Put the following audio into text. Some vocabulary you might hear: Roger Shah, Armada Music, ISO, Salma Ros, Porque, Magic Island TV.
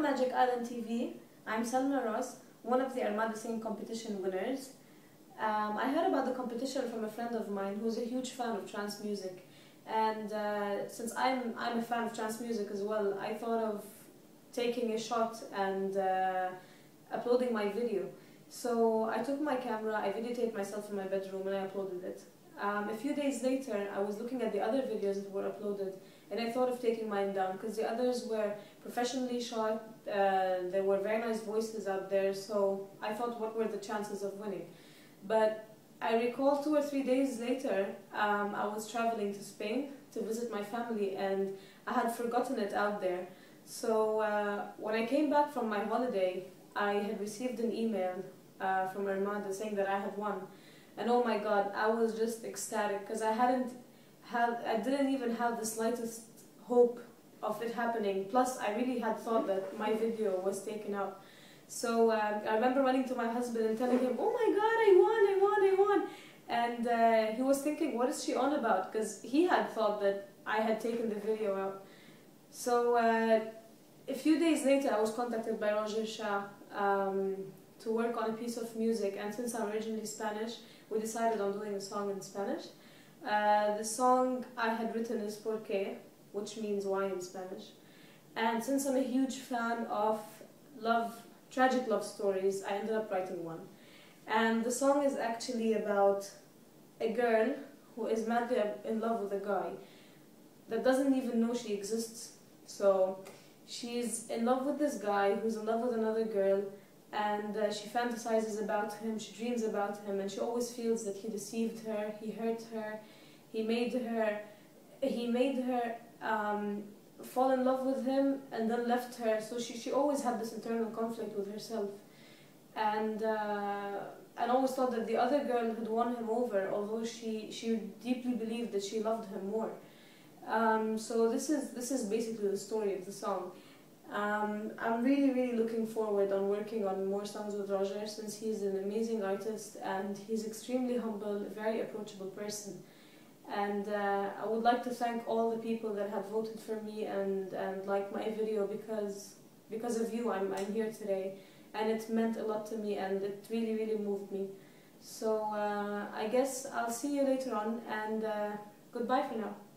on Magic Island TV. I'm Salma Ros, one of the Armada Singing Competition winners. I heard about the competition from a friend of mine who's a huge fan of trance music, and since I'm a fan of trance music as well, I thought of taking a shot and uploading my video. So I took my camera, I videotaped myself in my bedroom, and I uploaded it. A few days later, I was looking at the other videos that were uploaded, and I thought of taking mine down because the others were professionally shot. There were very nice voices out there, so I thought, what were the chances of winning? But I recall 2 or 3 days later, I was traveling to Spain to visit my family, and I had forgotten it out there. So when I came back from my holiday, I had received an email from Armada saying that I had won. And oh my God, I was just ecstatic because I didn't even have the slightest hope of it happening. Plus, I really had thought that my video was taken up. So I remember running to my husband and telling him, "Oh my God, I won!" And he was thinking, "What is she on about?" Because he had thought that I had taken the video out. So a few days later, I was contacted by Roger Shah to work on a piece of music, and since I'm originally Spanish, we decided on doing a song in Spanish. The song I had written is Porque, which means why in Spanish. And since I'm a huge fan of tragic love stories, I ended up writing one. And the song is actually about a girl who is madly in love with a guy that doesn't even know she exists. So she's in love with this guy who's in love with another girl, and she fantasizes about him, she dreams about him, and she always feels that he deceived her, he hurt her, he made her fall in love with him and then left her. So she always had this internal conflict with herself, and always thought that the other girl had won him over, although she deeply believed that she loved him more. So this is basically the story of the song. I'm really looking forward on working on more songs with Roger, since he's an amazing artist and he's extremely humble, a very approachable person. And I would like to thank all the people that have voted for me and liked my video, because of you I'm here today, and it meant a lot to me, and it really moved me. So I guess I'll see you later on, and goodbye for now.